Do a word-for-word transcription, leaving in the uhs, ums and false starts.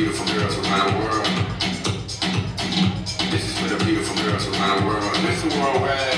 beautiful girls around the world. This is for the beautiful girls around the world. This is worldwide.